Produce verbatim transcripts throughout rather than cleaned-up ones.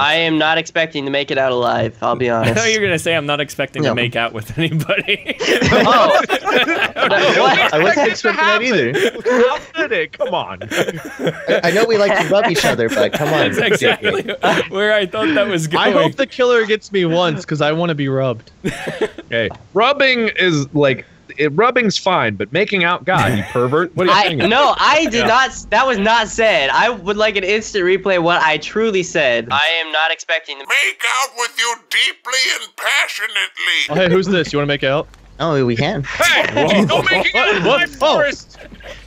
I am not expecting to make it out alive. I'll be honest. No, you're gonna say I'm not expecting no. to make out with anybody. Oh, I, I wasn't expecting that either. How did it? Come on. I, I know we like to rub each other, but come on. That's exactly where I thought that was going. I hope the killer gets me once because I want to be rubbed. Okay, rubbing is like. It, rubbing's fine, but making out, God, you pervert. What are you I, No, I did yeah. not. That was not said. I would like an instant replay of what I truly said. I am not expecting to make out with you deeply and passionately. Oh, hey, who's this? You want to make out? Oh, we can. Hey, no making out in my forest.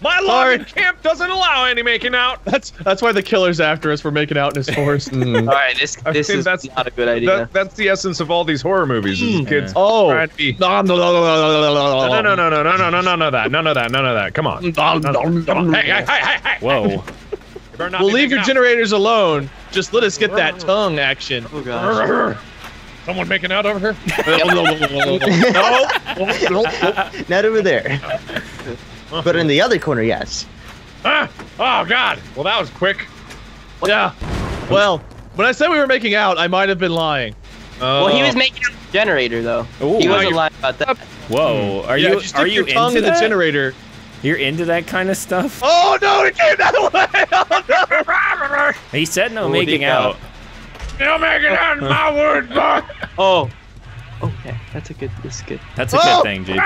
My lawn camp doesn't allow any making out. That's that's why the killer's after us for making out in his forest. Mm. All right, this this is that's, not a good idea. That, that's the essence of all these horror movies. Is kids yeah. Oh, no, no, no, no, no, no, no, no, no, no, none of that, none of that, none of that. Come on. Hey, hey, hey, hey. Whoa. We'll leave your generators alone. Just let us get that tongue action. Oh gosh. Someone making out over here? No, not over there. But in the other corner, yes. Ah! Oh, God. Well, that was quick. Yeah. Well, when I said we were making out, I might have been lying. Uh, well, he was making out with the generator, though. Ooh, he wasn't lying about that. Whoa. Are yeah, you, you, are you into tongue in the generator? You're into that kind of stuff? Oh, no, he came that way. He said no making out. No making out in my word, Mark. Oh. Okay, that's a good. That's good. That's a oh! good thing, J P.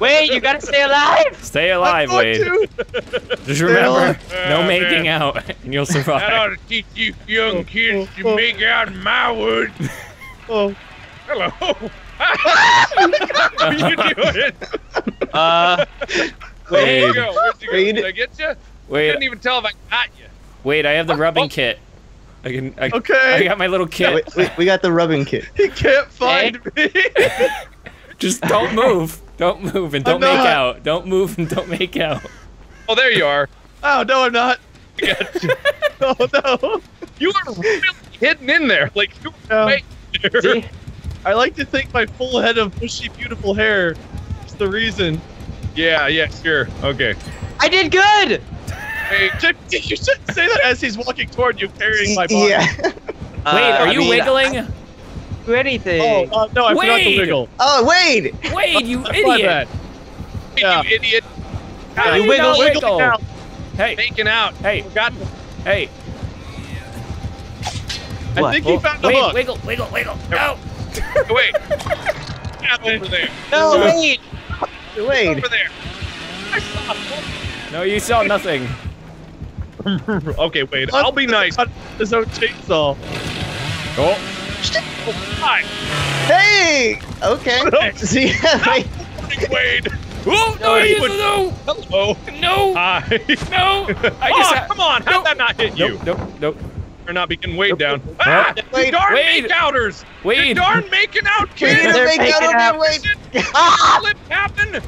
Wait, you gotta stay alive. Stay alive, Wade. To. Just stay remember, alive. no uh, making man. out, and you'll survive. I ought to teach you young kids oh, oh, to oh. make out in my woods. Oh, hello. What are you doing? Uh, Wade. Where'd you go? Where'd you go? Did I get you? Wade. I couldn't even tell if I got you. Wade, I have the rubbing oh. kit. I can, I, okay. I got my little kit. Yeah, we, we, we got the rubbing kit. He can't find hey. me. Just don't move. Don't move and don't I'm make not. out. Don't move and don't make out. Oh, there you are. Oh, no, I'm not. Oh, no. You were really hidden in there. Like, you were no. right there. See? I like to think my full head of bushy, beautiful hair is the reason. Yeah, yeah, sure. Okay. I did good. Hey, you shouldn't say that as he's walking toward you, carrying my body. Yeah. Wait, are uh, you I mean, wiggling? I, do anything? Oh uh, no, I Wade! forgot to wiggle. Oh, Wade! Wade, you idiot! Yeah. You idiot! How do you wiggle, wiggle? Out. Hey, making out. Hey, got. Hey. I what? think he found Wade, the hook. Wiggle, wiggle, wiggle! No! Wait! Get over there! No, Wade! Wade! Over there! I saw. No, you saw nothing. Okay, wait. I'll be nice. There's no chainsaw. Oh. Hi. Hey. Okay. See. Wade. Oh no! No. Hello. No. Hi. No. I just. Oh, come on. How did that not hit you? Nope. Nope. Or not being weighed down. Ah! Darn make-outers. Wade. Darn making out kids. They're making out on Wade. Ah! Lip tapping.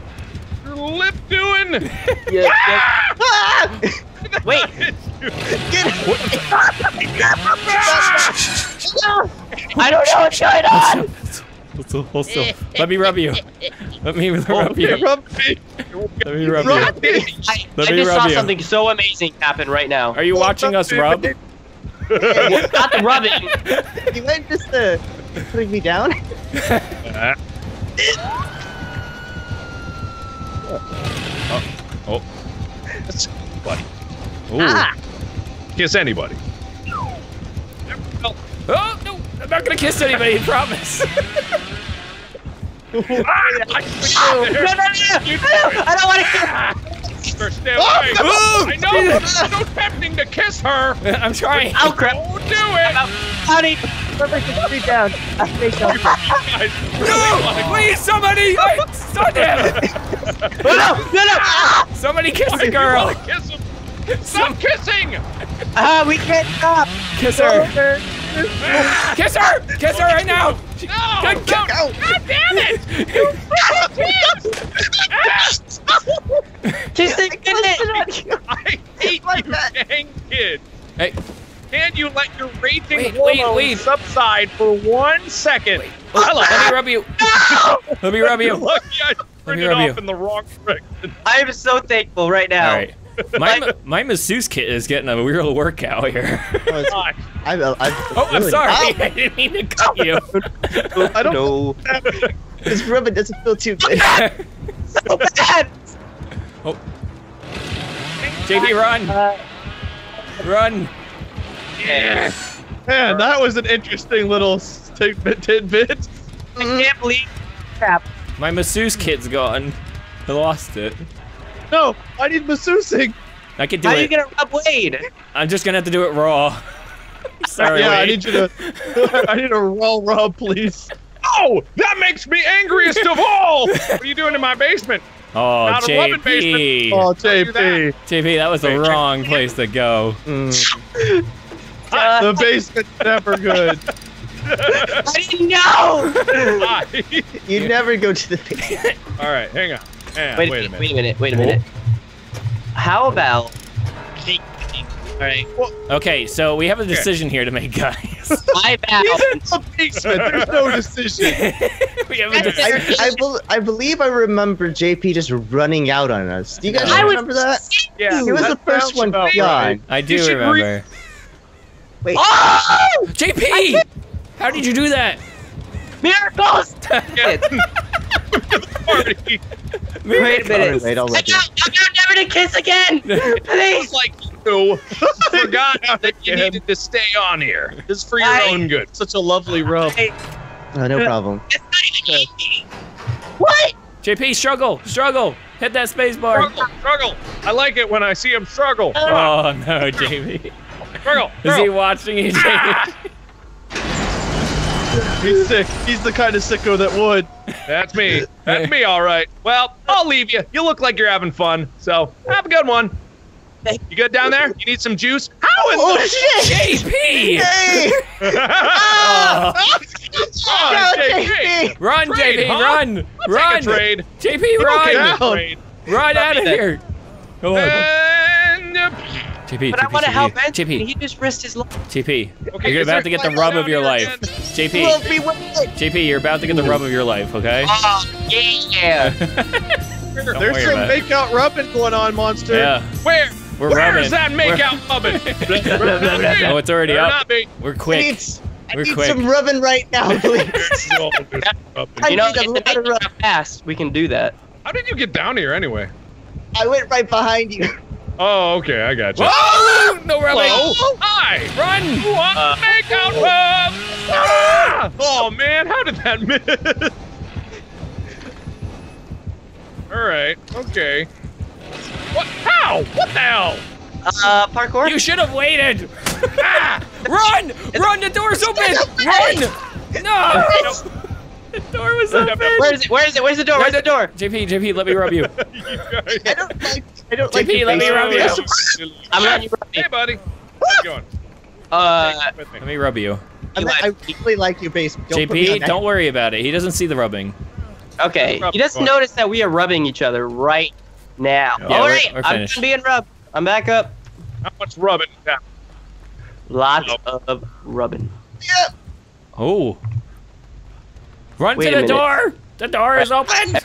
Lip doing. Yeah. Wait! Get I don't know what's going on! Hustle, hustle. Let me rub you. Let me rub you. Rub me. Let me rub you. I, I just saw you. something so amazing happen right now. Are you watching us rub? Not the rubbing. You meant just uh, putting me down? Oh. Oh. That's funny. Ooh. Ah. Kiss anybody. Oh, no, I'm not gonna kiss anybody, I promise. I don't want to kiss her. Stay away. Oh, no. I know, but it's so tempting to kiss her. I'm trying. I'll crap. Don't do it. Honey, remember to be down. I think no, please, somebody. I saw that. No, no, no. Somebody kiss the girl. Kiss him. Stop kissing! Ah, uh, we can't stop. Kiss her. Kiss her! Kiss her right now! No! No, no. God damn it! You freaking kiss it, kiss it! I hate like you, that. dang kid. Hey. Can you let your raging wait, hormones wait, wait. subside for one second? Wait. Hello. Let me rub you. No! Let me rub you. You're lucky I turned it off in the wrong direction. I am so thankful right now. All right. My, like, my masseuse kit is getting a real workout here. Oh, I, I, I, oh really, I'm sorry. Ow. I didn't mean to cut you. I don't know. This ribbon doesn't feel too good. So bad. Oh. J P, run. Uh, run. Yeah. Man, that was an interesting little tidbit. tidbit. I can't believe crap. My masseuse kit's gone. I lost it. No, I need masseusing. I can do How it. How are you gonna rub Wade? I'm just gonna have to do it raw. Sorry, yeah, Wade. I need you to. I need a raw rub, please. Oh, that makes me angriest of all. What are you doing in my basement? Oh, Not J P. Oh, J P. That. J P, that was the wrong place to go. Mm. Uh, the basement's never good. I didn't know. You never go to the basement. All right, hang on. Yeah, wait, wait, a minute. wait a minute, wait a minute. How about... All right. Well, okay, so we have a decision here, here to make, guys. My bad. The basement. There's no decision. we have a decision. I, I, be I believe I remember J P just running out on us. Do you guys I remember that? Yeah, he was that the first one gone. Right. I do remember. Wait. Oh! J P! How did you do that? Miracles! Party. Wait a minute. Wait, I'll let I got, I got never to kiss again. Please. Like you forgot that you needed to stay on here. Just for your I, own good. Such a lovely rub. I, oh, no problem. What? J P, struggle, struggle. Hit that space bar. Struggle, struggle. I like it when I see him struggle. Oh, oh no, J P. Struggle, struggle. Is he watching you, J P? He's sick. He's the kind of sicko that would. That's me. That's me, all right. Well, I'll leave you. You look like you're having fun, so have a good one. You good down there? You need some juice? How in oh, the shit? J P! Hey. oh. Oh, no, J P! Run, trade, J P! Huh? Run! I'll run! Trade. J P, run! Okay, run out of that. here! Go on. And, uh, J P, but J P, I want to help Benson. J P. He just risked his life. J P, okay, you're about to get the rub of your life. Again? J P, J P, you're about to get the rub of your life, okay? Oh, yeah. There's some makeout rubbing going on, monster. Yeah. Where? We're Where rubbing. is that makeout rubbing? Oh, it's already up. We're quick. I need, I need quick. some rubbing right now, please. You know, if the makeout is fast, we can do that. How did you get down here, anyway? I went right behind you. Oh, okay, I got you. Whoa! No rubbing. Hello? Hi! Run! What? Uh, Make out oh. rub! Ah! Oh, man, how did that miss? All right, okay. What? How? What the hell? Uh, parkour? You should have waited! Ah! Run! Run! The door's open! Run! No! The door was open! Where is it? Where is it? Where's the door? Where's the door? J P, J P, let me rub you. you guys... I don't like I don't like J P, let me rub you. I'm letting you rub me. Hey, buddy. How's it going? Uh, me. Let me rub you. I, mean, I really like your base. Don't J P, don't worry about it. He doesn't see the rubbing. Okay. He doesn't notice that we are rubbing each other right now. Yeah, All right. We're, we're I'm being rubbed. I'm back up. How much rubbing? Yeah. Lots Hello. of rubbing. Yeah. Oh. Run Wait to the minute. door. The door is open.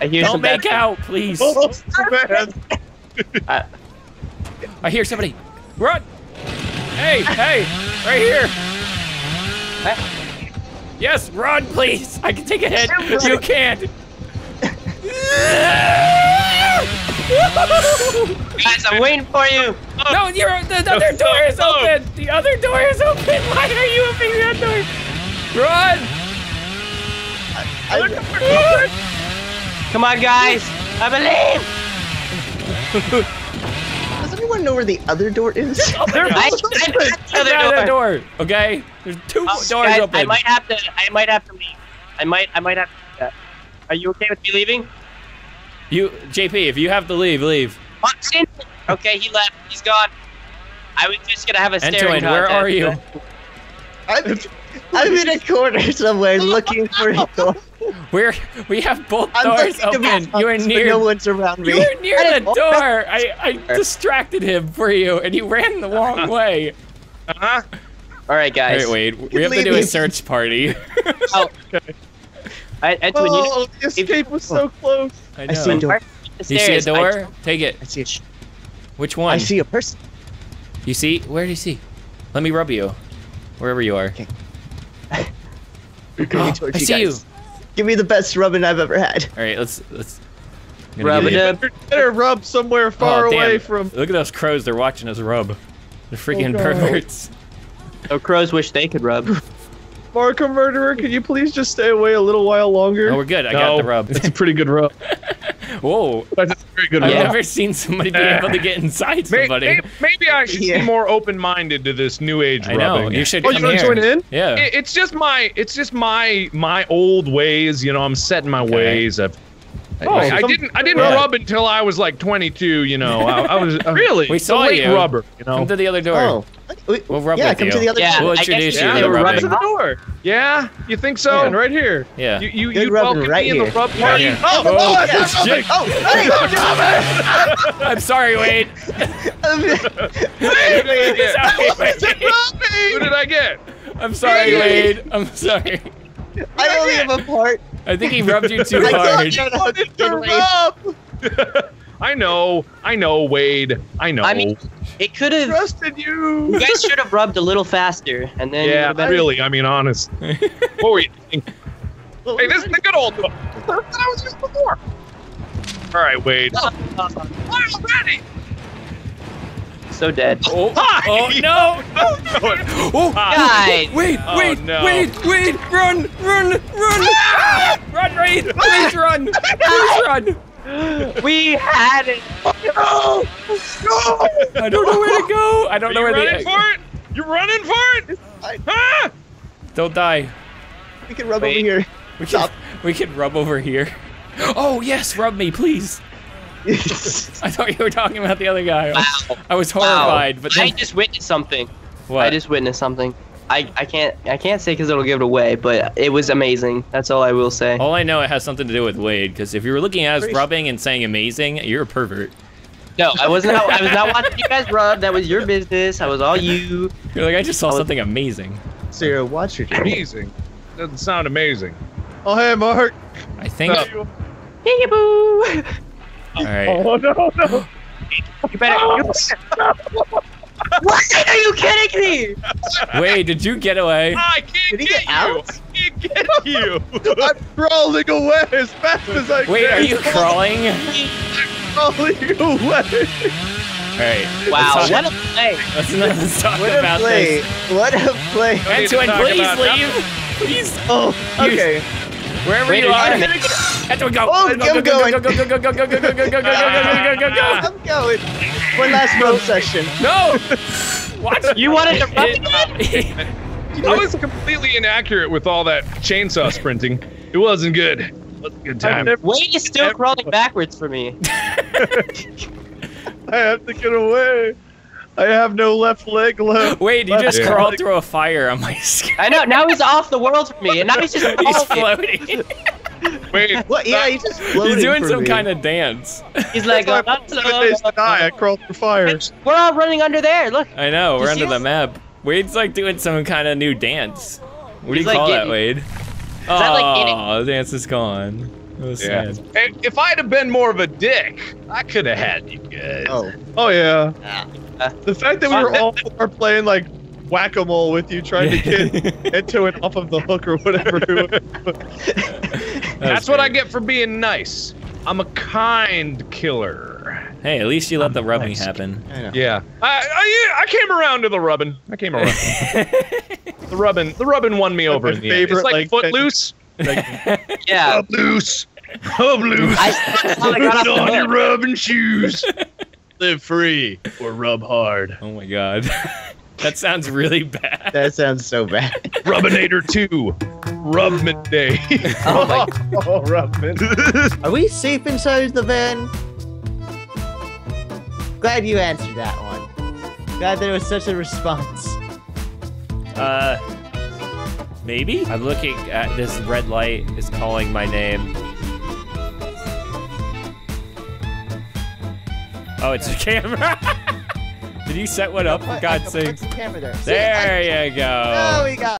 I hear Don't make out, please. Oh, uh, I hear somebody. Run! Hey, hey, right here. Huh? Yes, run, please. I can take a hit. Run. You can't. Guys, I'm waiting for you. No, you're, the, the other door is open. The other door is open. Why are you opening that door? Run! I, I, run. Come on, guys! I believe! Does anyone know where the other door is? Oh, there's another door. door. Okay, there's two oh, doors guys, open. I might have to. I might have to leave. I might. I might have to. Uh, are you okay with me leaving? You, J P, if you have to leave, leave. Okay, he left. He's gone. I was just gonna have a staring contest. Where are you? I'm, I'm in a corner somewhere looking for a door. We're we have both I'm doors open. You are near. No one's around me. You were near I the door. I I distracted him for you, and you ran the wrong uh -huh. way. Uh huh. All right, guys. Wait, wait. We have to do me. a search party. Oh. Okay. I, Edwin, oh, you, the escape if, was so close. I, I see a door. The stairs. You see a door? I, Take it. I see it. Which one? I see a person. You see? Where do you see? Let me rub you. Wherever you are. Okay. Oh, I see you. Give me the best rubbing I've ever had. All right, let's let's. Rub it up. Better rub somewhere far oh, away from. Look at those crows. They're watching us rub. They're freaking oh, perverts. Oh, crows wish they could rub. Mark, a murderer, can you please just stay away a little while longer? No, we're good. I no, got the rub. It's a pretty good rub. Whoa. That's a pretty good I've rub. I've never seen somebody be able to get inside somebody. Maybe, maybe I should yeah. be more open-minded to this new age I rubbing. Know. You should oh, you want to join in? Yeah. It, it's just my it's just my my old ways, you know, I'm setting my okay. ways. I've Oh, I didn't. I didn't yeah. rub until I was like twenty-two. You know, I, I was uh, really. We saw you. Rubber. You know, come to the other door. Oh, we, we'll rub yeah, with come you. to the other yeah, door. We'll introduce you yeah, to the rubbing. To the door. Yeah, you think so? Yeah. Right here. Yeah. You you, you welcome right me in here. the rub party. Yeah. Oh, oh, oh, yeah. oh, yeah. oh, oh, oh, oh I'm sorry, Wade. Who did I get? I'm sorry, Wade. I'm sorry. I only have a part. I think he rubbed you too hard. I wanted to rub. I know, I know, Wade. I know. I mean, it could have trusted you. You guys should have rubbed a little faster, and then. Yeah, you know, really. I mean, honest. What were you thinking? Well, hey, this is the good old one. I was just before. All right, Wade. Why already? So dead. Oh, oh no! Oh, no. Oh, guys. Wait, wait, oh, no. wait, wait! Run, run, run! Ah! Run, Wade! Please run! Please run! We had it. No! No! I don't know where to go. I don't Are know where to go. You running for it? You're running for it? I... Ah! Don't die. We can rub wait. over here. We can, we can rub over here. Oh yes, rub me, please. I thought you were talking about the other guy. Wow. I was horrified, wow. but then... I just witnessed something. What? I just witnessed something. I I can't I can't say because it'll give it away, but it was amazing. That's all I will say. All I know, it has something to do with Wade, because if you were looking at us rubbing and saying amazing, you're a pervert. No, I wasn't. I was not watching you guys rub. That was your business. I was all you. You're like I just saw I was... something amazing. So you're a watcher. Amazing. Doesn't sound amazing. Oh hey, Mark. I think. Oh. Hey, boo. All right. Oh no no! You better. Oh, you better. No. What? Are you kidding me? Wait, did you get away? I can't did he get, get out? You. I can't get you. I'm crawling away as fast as I Wait, can. Wait, are you crawling? I'm crawling away. All right. Wow, what a play! Let's not let's talk what about a play. this. What a play! Antoine, please leave. Please. Oh, okay. Wherever Wait, you are, I'm gonna go. Antoine, go. Oh, I'm go, going. Go, go, go, go, go, go, go, go, go, go, go, go, go, go, go, go, go. I'm going. One last road session. No. What? You wanted to run again? I was completely inaccurate with all that chainsaw sprinting. It wasn't good. It wasn't a good time. Wade is still crawling backwards for me. I have to get away. I have no left leg left. Wait, you just yeah. crawled through a fire on my skin. I know, now he's off the world for me, and now he's just he's floating. Wait, what? Yeah, he's just floating. He's doing some me. kind of dance. He's like, oh, that's a I crawled through fire. We're all running under there, look. I know, we're under the map. Wade's like doing some kind of new dance. What he's do you like call getting... that, Wade? Oh, like the dance is gone. It was yeah. sad. Hey, if I'd have been more of a dick, I could have had you guys. Oh, oh yeah. yeah. The fact that we were all four playing like whack-a-mole with you trying to get into it off of the hook or whatever. That That's what I get for being nice. I'm a kind killer. Hey, at least you let I'm the rubbing nice. happen. I yeah. I, I I came around to the rubbing. I came around. the rubbing the rubbing won me over. In the favorite, it's like, like Footloose. Like, yeah. Footloose. Footloose. I, I got on your rubbing shoes. Live free or rub hard. Oh my god. That sounds really bad. That sounds so bad. Rubbinator two. Rubman Day. Oh my god. Oh, Rubman. Are we safe inside the van? Glad you answered that one. Glad there was such a response. Uh, maybe? I'm looking at this red light is calling my name. Oh, it's a camera. Did you set one up? For God's sake. There you go. There we go.